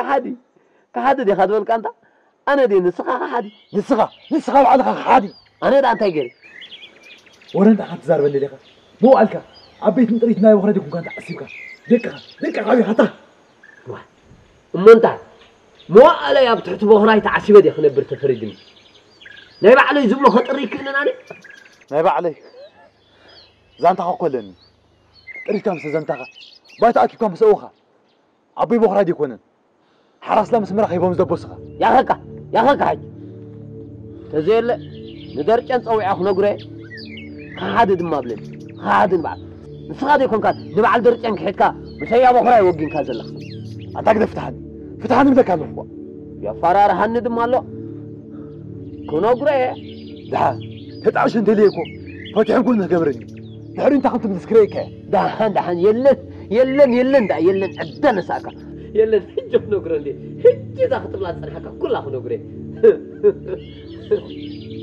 حادي كحادي دي خدول كانتا أنا دي نسخة حادي نسخة وعلى حادي أنا ده أنت يجري ورنت أنت زار بندي لك مو ألك عبيت نطريت ناي وخرجت كم كانتا أسيبك ديك عبي حتى منتع مو ألا يا بتحط بخرايت عسيبة دي خلنا برت فريدني نايب علي زبلة خطري كلنا أنا نايب علي زانتا قلني طريت كم سزانتا بايت أكيد كم سوخة عبي بخرايت يكونن حراس لا مسمرة خيبهم زبوسها يا خك حج تزيل ندرج أنت أو يأخذ نجرة خادد ما بلي خادد بعد بس غادي يكون كات نبع الدرج أنك حكا بس هي أبو خرا يوقين كذا لخ أتقدر فتحني بدك هالوقت يا فرار هند ما له كون نجرة ده هتعيش أنت ليكو فتحن كلنا جبرني تعرف أنت خمت من سكريكه ده هن يلن عدنا ساكا يلا نحجب نقرن دي حجي داخل طلعت صرحك كلها خنقري